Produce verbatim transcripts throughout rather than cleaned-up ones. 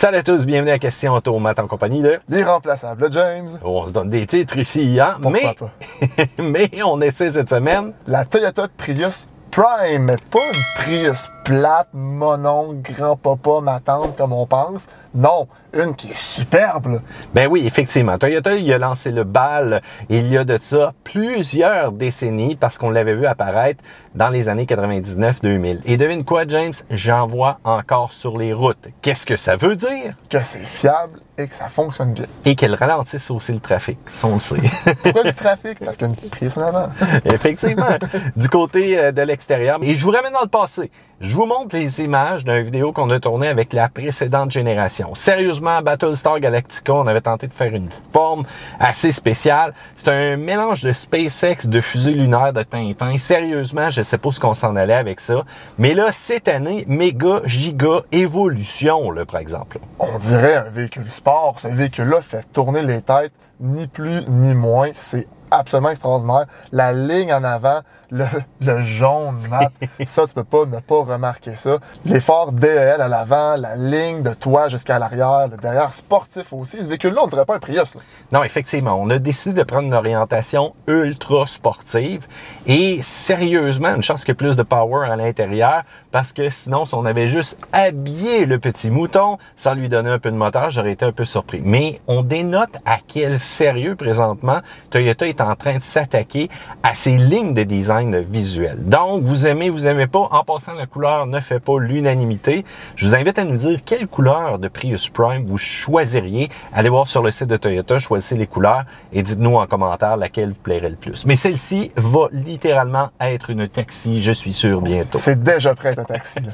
Salut à tous, bienvenue à Question Auto, Matt en compagnie de... l'irremplaçable James. On se donne des titres ici hier, mais... mais on essaie cette semaine... la Toyota Prius Prime, mais pas une Prius plate, mon oncle, grand-papa, ma tante, comme on pense. Non, une qui est superbe, là. Ben oui, effectivement. Toyota, il a lancé le bal il y a de ça plusieurs décennies parce qu'on l'avait vu apparaître dans les années quatre-vingt-dix-neuf deux mille. Et devine quoi, James? J'en vois encore sur les routes. Qu'est-ce que ça veut dire? Que c'est fiable et que ça fonctionne bien. Et qu'elle ralentisse aussi le trafic, si on le sait. Pourquoi du trafic? Parce qu'il y a une prise en avant. Effectivement. Du côté de l'extérieur. Et je vous ramène dans le passé. Je vous montre les images d'une vidéo qu'on a tournée avec la précédente génération. Sérieusement, Battlestar Galactica, on avait tenté de faire une forme assez spéciale. C'est un mélange de SpaceX, de fusée lunaire, de Tintin. Sérieusement, je ne sais pas ce qu'on s'en allait avec ça. Mais là, cette année, méga, giga, évolution, là, par exemple. On dirait un véhicule sport. Ce véhicule-là fait tourner les têtes, ni plus ni moins. C'est absolument extraordinaire. La ligne en avant, le, le jaune, Matt, ça, tu peux pas ne pas remarquer ça. Les phares D E L à l'avant, la ligne de toit jusqu'à l'arrière, le derrière sportif aussi. Ce véhicule-là, on dirait pas un Prius, là. Non, effectivement. On a décidé de prendre une orientation ultra sportive et sérieusement, une chance qu'il y ait plus de power à l'intérieur parce que sinon, si on avait juste habillé le petit mouton sans lui donner un peu de moteur, j'aurais été un peu surpris. Mais on dénote à quel sérieux présentement Toyota est en train de s'attaquer à ces lignes de design visuel. Donc, vous aimez, vous aimez pas. En passant, la couleur ne fait pas l'unanimité. Je vous invite à nous dire quelle couleur de Prius Prime vous choisiriez. Allez voir sur le site de Toyota, choisissez les couleurs et dites-nous en commentaire laquelle vous plairait le plus. Mais celle-ci va littéralement être une taxi, je suis sûr, bientôt. C'est déjà prêt, ta taxi, là.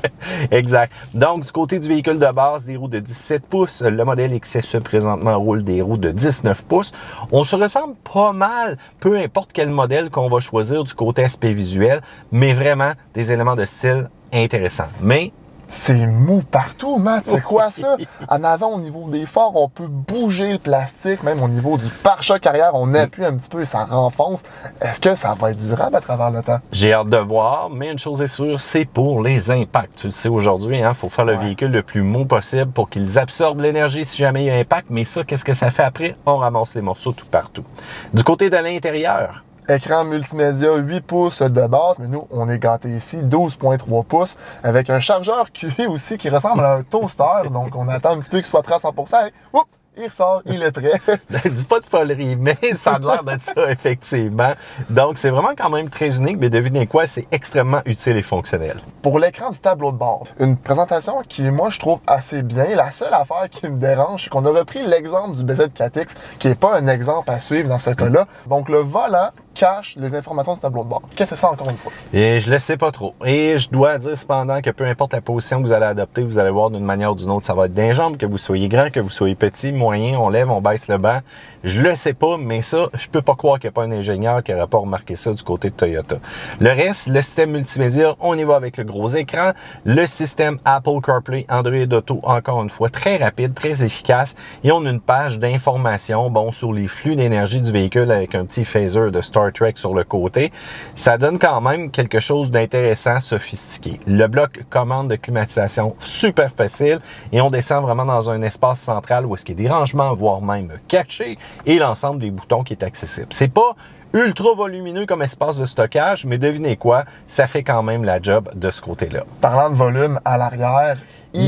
Exact. Donc, du côté du véhicule de base, des roues de dix-sept pouces. Le modèle X S E présentement roule des roues de dix-neuf pouces. On se ressemble pas mal peu importe quel modèle qu'on va choisir du côté aspect visuel, mais vraiment des éléments de style intéressants. Mais c'est mou partout, Matt. C'est quoi ça? En avant, au niveau des phares, on peut bouger le plastique. Même au niveau du pare-choc arrière, on appuie un petit peu et ça renfonce. Est-ce que ça va être durable à travers le temps? J'ai hâte de voir, mais une chose est sûre, c'est pour les impacts. Tu le sais aujourd'hui, hein, faut faire le ouais. véhicule le plus mou possible pour qu'ils absorbent l'énergie si jamais il y a un impact. Mais ça, qu'est-ce que ça fait après? On ramasse les morceaux tout partout. Du côté de l'intérieur... écran multimédia huit pouces de base, mais nous, on est gâtés ici, douze virgule trois pouces, avec un chargeur Q I aussi qui ressemble à un toaster, donc on attend un petit peu qu'il soit prêt à cent pour cent. Oups! Il ressort, il est prêt. Dis pas de folerie, mais ça a l'air d'être ça, effectivement. Donc, c'est vraiment quand même très unique, mais devinez quoi, c'est extrêmement utile et fonctionnel. Pour l'écran du tableau de bord, une présentation qui, moi, je trouve assez bien. La seule affaire qui me dérange, c'est qu'on a repris l'exemple du B Z quatre X, qui n'est pas un exemple à suivre dans ce cas-là. Donc, le volant cache les informations du tableau de bord. Qu'est-ce que c'est ça, encore une fois? Et je le sais pas trop. Et je dois dire cependant que peu importe la position que vous allez adopter, vous allez voir d'une manière ou d'une autre, ça va être d'un jambe, que vous soyez grand, que vous soyez petit, moyen, on lève, on baisse le banc. Je le sais pas, mais ça, je peux pas croire qu'il n'y a pas un ingénieur qui n'aurait pas remarqué ça du côté de Toyota. Le reste, le système multimédia, on y va avec le gros écran. Le système Apple CarPlay, Android Auto, encore une fois, très rapide, très efficace. Et on a une page d'information, bon, sur les flux d'énergie du véhicule avec un petit phaser de Star Trek sur le côté. Ça donne quand même quelque chose d'intéressant, sophistiqué. Le bloc commande de climatisation, super facile. Et on descend vraiment dans un espace central où est-ce qu'il y a des rangement, voire même caché, et l'ensemble des boutons qui est accessible. C'est pas ultra volumineux comme espace de stockage, mais devinez quoi, ça fait quand même la job de ce côté-là. Parlant de volume, à l'arrière, mmh.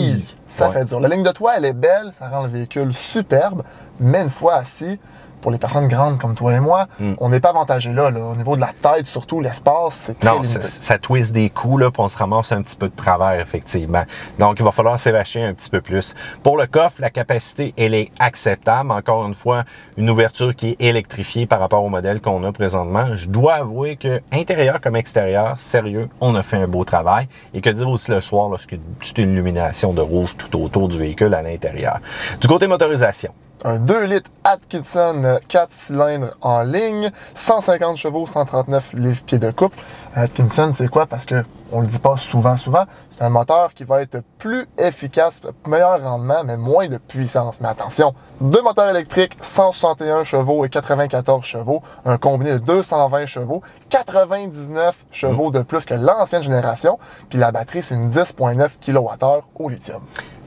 ça ouais. fait dur. La ligne de toit, elle est belle, ça rend le véhicule superbe, mais une fois assis, pour les personnes grandes comme toi et moi, mm. on n'est pas avantagé là, là. Au niveau de la tête, surtout, l'espace, c'est très limité. Non, ça, ça twiste des coups, là, puis on se ramasse un petit peu de travers, effectivement. Donc, il va falloir s'évacher un petit peu plus. Pour le coffre, la capacité, elle est acceptable. Encore une fois, une ouverture qui est électrifiée par rapport au modèle qu'on a présentement. Je dois avouer que, intérieur comme extérieur, sérieux, on a fait un beau travail. Et que dire aussi le soir, lorsque c'est une illumination de rouge tout autour du véhicule à l'intérieur. Du côté motorisation, un deux litres Atkinson quatre cylindres en ligne, cent cinquante chevaux, cent trente-neuf livres-pieds de couple. Atkinson, c'est quoi? Parce que on le dit pas souvent, souvent, c'est un moteur qui va être plus efficace, meilleur rendement, mais moins de puissance. Mais attention, deux moteurs électriques, cent soixante et un chevaux et quatre-vingt-quatorze chevaux, un combiné de deux cent vingt chevaux, quatre-vingt-dix-neuf chevaux de plus que l'ancienne génération, puis la batterie, c'est une dix virgule neuf kilowatt-heure au lithium.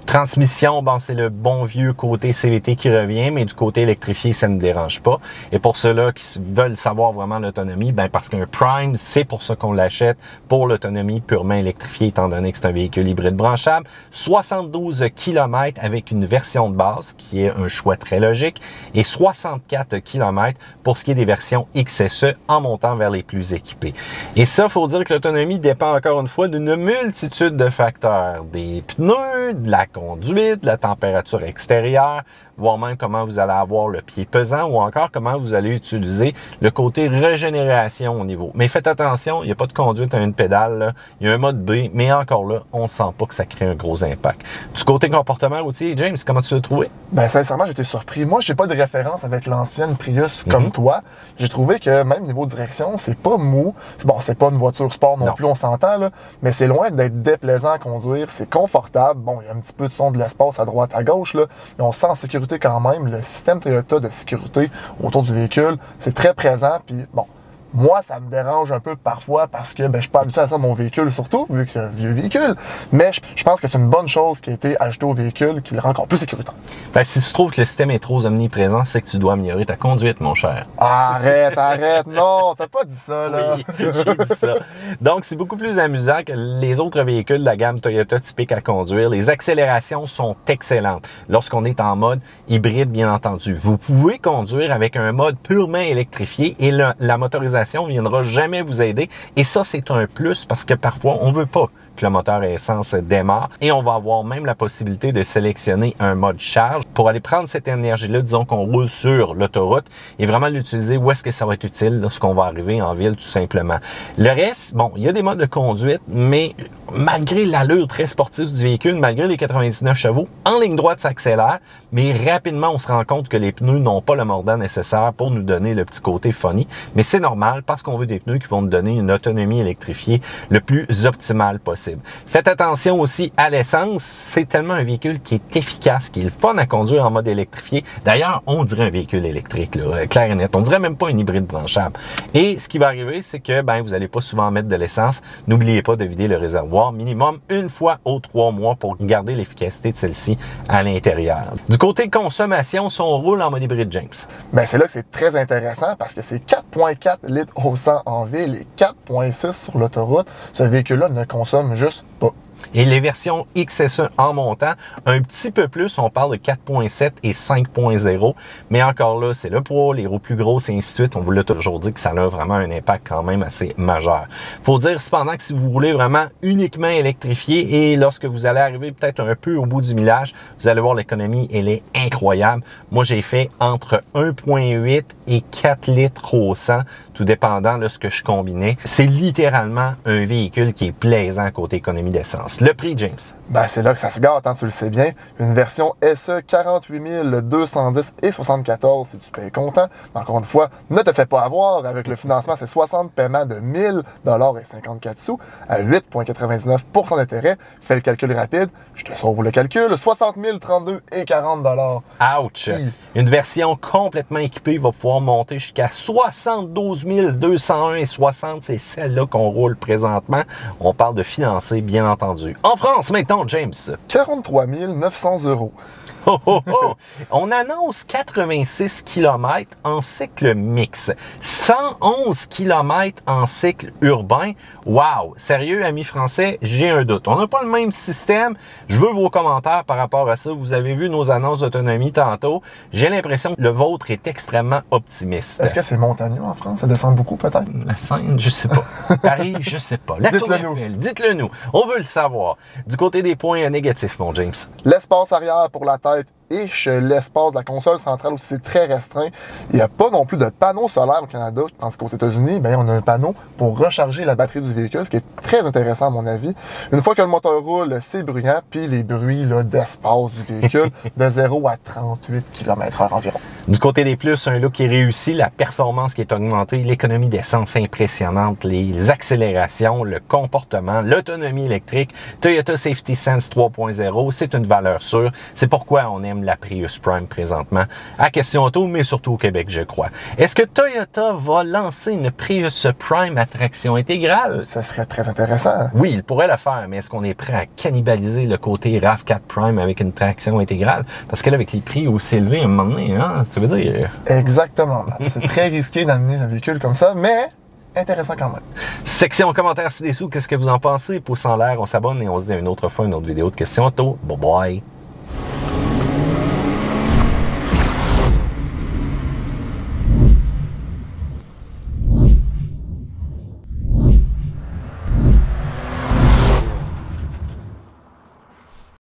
Transmission, bon, c'est le bon vieux côté C V T qui revient, mais du côté électrifié, ça ne me dérange pas. Et pour ceux-là qui veulent savoir vraiment l'autonomie, ben parce qu'un Prime, c'est pour ça qu'on l'achète, pour l'autonomie purement électrifiée, étant donné que c'est un véhicule hybride branchable. soixante-douze kilomètres avec une version de base, qui est un choix très logique, et soixante-quatre kilomètres pour ce qui est des versions X S E en montant vers les plus équipés. Et ça, il faut dire que l'autonomie dépend encore une fois d'une multitude de facteurs, des pneus, de la conduite, la température extérieure, voire même comment vous allez avoir le pied pesant ou encore comment vous allez utiliser le côté régénération au niveau. Mais faites attention, il n'y a pas de conduite à une pédale, là. Il y a un mode B, mais encore là, on ne sent pas que ça crée un gros impact. Du côté comportement routier, James, comment tu l'as trouvé? Bien, sincèrement, j'étais surpris. Moi, je n'ai pas de référence avec l'ancienne Prius mm-hmm. comme toi. J'ai trouvé que même niveau direction, c'est pas mou. Bon, c'est pas une voiture sport non, non. plus, on s'entend, là, mais c'est loin d'être déplaisant à conduire. C'est confortable. Bon, il y a un petit peu de son de l'espace à droite, à gauche, là, mais on se sent en sécurité quand même. Le système Toyota de sécurité autour du véhicule, c'est très présent. Puis bon, moi, ça me dérange un peu parfois parce que ben, je ne suis pas habitué à ça de mon véhicule, surtout vu que c'est un vieux véhicule. Mais je, je pense que c'est une bonne chose qui a été ajoutée au véhicule qui le rend encore plus sécuritaire. Ben, si tu trouves que le système est trop omniprésent, c'est que tu dois améliorer ta conduite, mon cher. Arrête, arrête, non, t'as pas dit ça, là. Oui, j'ai dit ça. Donc, c'est beaucoup plus amusant que les autres véhicules de la gamme Toyota typique à conduire. Les accélérations sont excellentes lorsqu'on est en mode hybride, bien entendu. Vous pouvez conduire avec un mode purement électrifié et le, la motorisation ne viendra jamais vous aider. Et ça, c'est un plus parce que parfois, on ne veut pas que le moteur à essence démarre. Et on va avoir même la possibilité de sélectionner un mode charge pour aller prendre cette énergie-là, disons qu'on roule sur l'autoroute, et vraiment l'utiliser où est-ce que ça va être utile lorsqu'on va arriver en ville, tout simplement. Le reste, bon, il y a des modes de conduite, mais malgré l'allure très sportive du véhicule, malgré les quatre-vingt-dix-neuf chevaux, en ligne droite, ça accélère, mais rapidement, on se rend compte que les pneus n'ont pas le mordant nécessaire pour nous donner le petit côté funny. Mais c'est normal parce qu'on veut des pneus qui vont nous donner une autonomie électrifiée le plus optimale possible. Faites attention aussi à l'essence, c'est tellement un véhicule qui est efficace, qui est le fun à conduire en mode électrifié. D'ailleurs, on dirait un véhicule électrique, là, clair et net. On dirait même pas une hybride branchable. Et ce qui va arriver, c'est que ben, vous n'allez pas souvent mettre de l'essence. N'oubliez pas de vider le réservoir minimum une fois aux trois mois pour garder l'efficacité de celle-ci à l'intérieur. Du côté consommation, si on roule en mode hybride, James. Bien, c'est là que c'est très intéressant parce que c'est quatre virgule quatre litres au cent en ville et quatre virgule six sur l'autoroute. Ce véhicule-là ne consomme juste pas. Et les versions X S E en montant, un petit peu plus, on parle de quatre virgule sept et cinq point zéro, mais encore là, c'est le poids, les roues plus grosses et ainsi de suite. On vous l'a toujours dit que ça a vraiment un impact quand même assez majeur. Faut dire cependant que si vous voulez vraiment uniquement électrifier et lorsque vous allez arriver peut-être un peu au bout du millage, vous allez voir l'économie, elle est incroyable. Moi, j'ai fait entre un virgule huit et quatre litres au cent, tout dépendant de ce que je combinais. C'est littéralement un véhicule qui est plaisant côté économie d'essence. Le prix, James? Ben, c'est là que ça se gâte, hein, tu le sais bien. Une version S E quarante-huit mille deux cent dix et soixante-quatorze si tu payes comptant. Encore une fois, ne te fais pas avoir. Avec le financement, c'est soixante paiements de mille dollars et cinquante-quatre sous à huit virgule quatre-vingt-dix-neuf pour cent d'intérêt. Fais le calcul rapide. Je te sauve le calcul. soixante mille trente-deux et quarante dollars. Ouch! Oui. Une version complètement équipée va pouvoir monter jusqu'à soixante-douze mille deux cent un et soixante. C'est celle-là qu'on roule présentement. On parle de financer, bien entendu. En France, maintenant, James. quarante-trois mille neuf cents euros. Oh, oh, oh. On annonce quatre-vingt-six kilomètres en cycle mixte, cent onze kilomètres en cycle urbain. Wow! Sérieux, amis français, j'ai un doute. On n'a pas le même système. Je veux vos commentaires par rapport à ça. Vous avez vu nos annonces d'autonomie tantôt. J'ai l'impression que le vôtre est extrêmement optimiste. Est-ce que c'est montagneux en France? Ça descend beaucoup, peut-être? La Seine, je sais pas. Paris, je sais pas. La Tour Eiffel, dites-le nous. On veut le savoir. Du côté des points négatifs, mon James. L'espace arrière pour la tête et l'espace de la console centrale aussi, c'est très restreint. Il n'y a pas non plus de panneau solaire au Canada, tandis qu'aux États-Unis, ben, on a un panneau pour recharger la batterie du véhicule, ce qui est très intéressant à mon avis. Une fois que le moteur roule, c'est bruyant, puis les bruits d'espace du véhicule de zéro à trente-huit kilomètres heure environ. Du côté des plus, un look qui réussit, la performance qui est augmentée, l'économie d'essence impressionnante, les accélérations, le comportement, l'autonomie électrique. Toyota Safety Sense trois point zéro, c'est une valeur sûre. C'est pourquoi on aime comme la Prius Prime présentement à Question Auto, mais surtout au Québec, je crois. Est-ce que Toyota va lancer une Prius Prime à traction intégrale? Ça serait très intéressant. Oui, il pourrait le faire, mais est-ce qu'on est prêt à cannibaliser le côté RAV quatre Prime avec une traction intégrale? Parce que là, avec les prix aussi élevés à un moment donné, hein, tu veux dire... Exactement. C'est très risqué d'amener un véhicule comme ça, mais... intéressant quand même. Section commentaires ci-dessous, qu'est-ce que vous en pensez? Pouce en l'air, on s'abonne et on se dit à une autre fois, une autre vidéo de Question Auto. Bye bye!